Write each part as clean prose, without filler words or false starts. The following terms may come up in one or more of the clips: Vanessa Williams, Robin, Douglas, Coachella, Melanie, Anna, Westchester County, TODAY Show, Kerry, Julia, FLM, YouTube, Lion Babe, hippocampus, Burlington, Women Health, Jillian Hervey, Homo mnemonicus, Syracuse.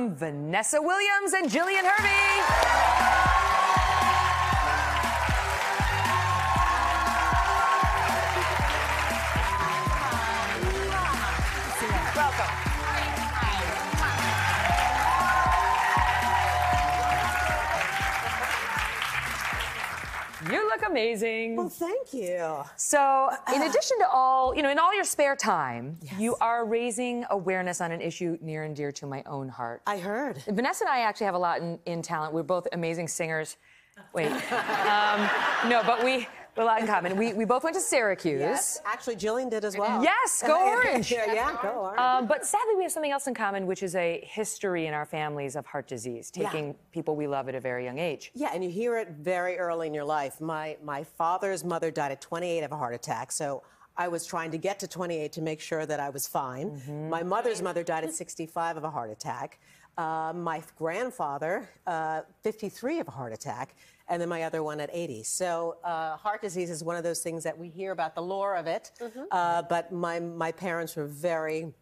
Vanessa Williams and Jillian Hervey. Welcome. You look amazing. Well, thank you. So, in addition to all, in all your spare time, yes, you are raising awareness on an issue near and dear to my own heart. I heard. Vanessa and I actually have a lot in talent. We're both amazing singers. Wait. No, but we're a lot in common. We both went to Syracuse. Yes. Actually, Jillian did as well. Yes, go Orange. Yeah, go Orange. But sadly, we have something else in common, which is a history in our families of heart disease, taking people we love at a very young age. Yeah, and you hear it very early in your life. My father's mother died at 28 of a heart attack, so I was trying to get to 28 to make sure that I was fine. Mm-hmm. My mother's mother died at 65 of a heart attack. My grandfather, 53 of a heart attack, and then my other one at 80. So heart disease is one of those things that we hear about the lore of it, but my parents were very,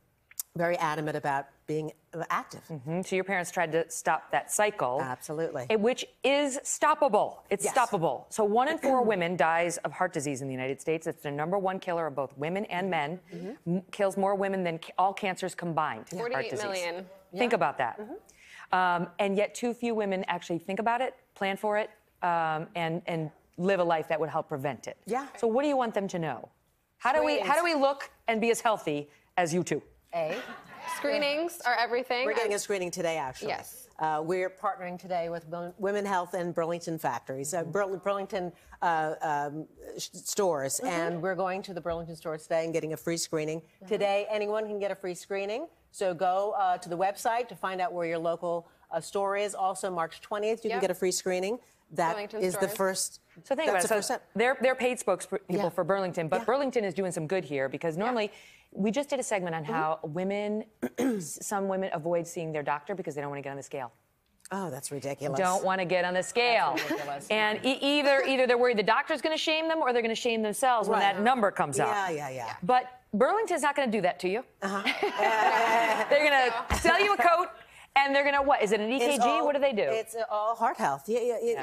very adamant about being active. Mm-hmm. So your parents tried to stop that cycle. Absolutely. Which is stoppable. It's stoppable. So 1 in 4 women dies of heart disease in the United States. It's the #1 killer of both women and men. Mm-hmm. Kills more women than all cancers combined. 48 million. Think about that. Mm-hmm. And yet too few women actually think about it, plan for it, and live a life that would help prevent it. Yeah. So what do you want them to know? How do we look and be as healthy as you two? Screenings are everything. We're getting a screening today, actually. Yes. We're partnering today with Women Health and Burlington factories, Burlington stores, and we're going to the Burlington stores today and getting a free screening. Today, anyone can get a free screening. So go to the website to find out where your local store is. Also, March 20th, you can get a free screening. That Burlington is stores. The first. So think about it. So they're paid spokespeople for Burlington, but Burlington is doing some good here because normally we just did a segment on how women, some women avoid seeing their doctor because they don't want to get on the scale. Oh, that's ridiculous. Don't want to get on the scale. And either they're worried the doctor's going to shame them or they're going to shame themselves when that number comes out. Yeah. But Burlington's not going to do that to you. They're going to sell you a coat. And they're gonna what? Is it an EKG? What do they do? It's all heart health. It's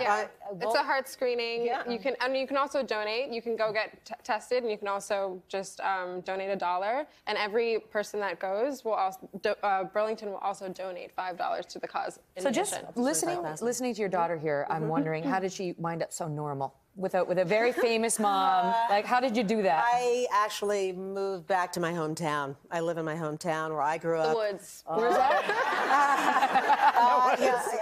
a heart screening. Yeah. You can also donate. You can go get tested, and you can also just donate $1. And every person that goes will also Burlington will also donate $5 to the cause. So just listening to your daughter here, I'm wondering how did she wind up so normal? With a very famous mom, like how did you do that? I actually moved back to my hometown. I live in my hometown where I grew up. The woods. Where's that?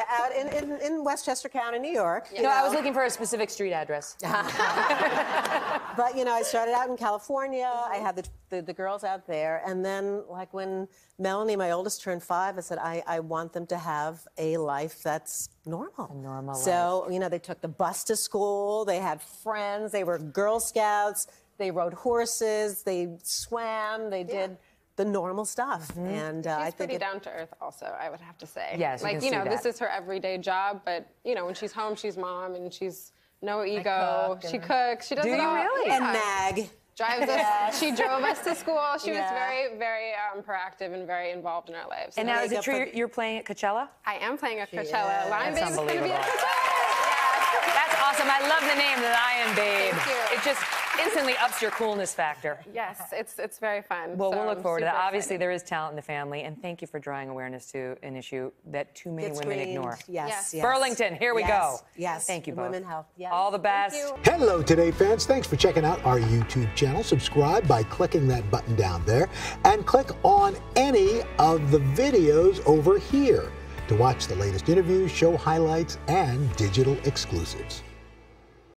Out in Westchester County, New York. No, I was looking for a specific street address. But I started out in California. I had the girls out there, and then like when Melanie, my oldest, turned 5, I said I want them to have a life that's normal. So they took the bus to school. They had friends. They were Girl Scouts. They rode horses. They swam. They did the normal stuff. Mm-hmm. And she's I think pretty down to earth. Also, I would have to say. Yes, like this is her everyday job. But when she's home, she's mom, and she's no ego. She cooks. She does it all. Do you really? Yeah. And Mag. Drives us. She drove us to school. She was very, very proactive and very involved in our lives. And now is it true you're playing at Coachella? I am playing at Coachella. Lion Babe is going to be at Coachella. Yeah. That's awesome. I love the name, the Lion Babe. Thank you. It just instantly ups your coolness factor. Yes, it's very fun. Well, we'll look forward to that. Obviously, there is talent in the family, and thank you for drawing awareness to an issue that too many women ignore. Yes. Burlington, here we go. Yes. Thank you both. Women Health. Yes. All the best. Hello, Today fans. Thanks for checking out our YouTube channel. Subscribe by clicking that button down there, and click on any of the videos over here to watch the latest interviews, show highlights, and digital exclusives.